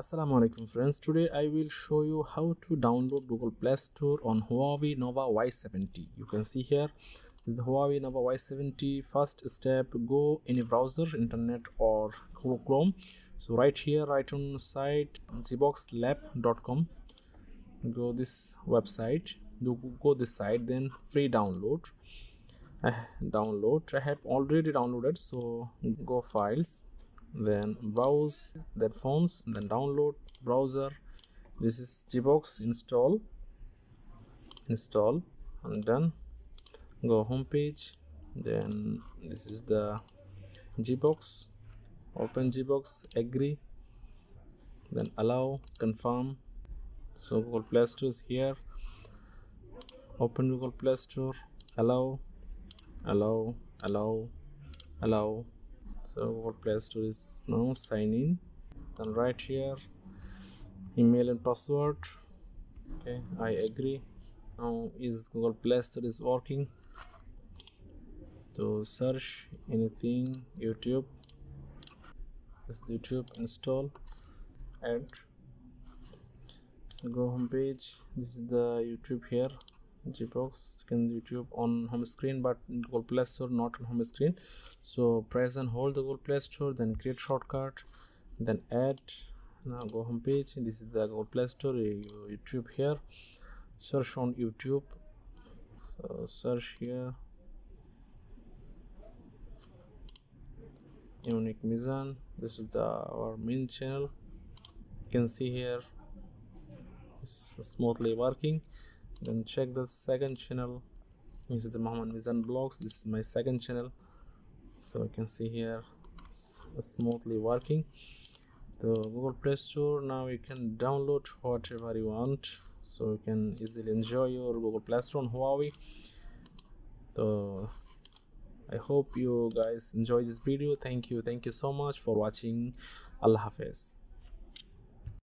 Assalamualaikum friends, today I will show you how to download Google Play Store on Huawei Nova Y70. You can see here the Huawei Nova Y70. First step, go in a browser, internet or Chrome. So right here, right on site, gboxlab.com, go this website, go this site, then free download. I have already downloaded, so go files, then browse, then phones, then download, browser. This is GBox, install, and done. Go homepage, then this is the GBox, open GBox, agree, then allow, confirm. So Google Play Store is here, open Google Play Store, allow. So Google Play Store is now, sign in, then right here email and password. Okay, I agree. Now is Google Play Store is working. So search anything, YouTube. This YouTube, install, add. So go homepage. This is the YouTube here. GBox, YouTube on home screen, but Google Play Store not on home screen. So press and hold the Google Play Store, then create shortcut, then add. Now go home page. This is the Google Play Store, YouTube here. Search on YouTube. So search here, Unique Mizan. This is our main channel. You can see here it's smoothly working. Then check the second channel. This is the Mohammed Mizan blogs. This is my second channel. So you can see here it's smoothly working. The Google Play Store, now you can download whatever you want. So you can easily enjoy your Google Play Store on Huawei. So I hope you guys enjoy this video. Thank you so much for watching. Allah Hafiz.